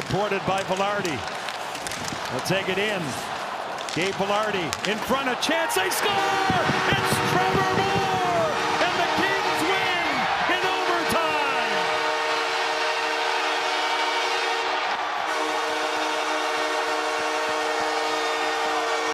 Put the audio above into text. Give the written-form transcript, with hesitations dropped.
supported by Vilardi. They'll take it in. Gabe Vilardi in front, a chance, they score! It's Trevor!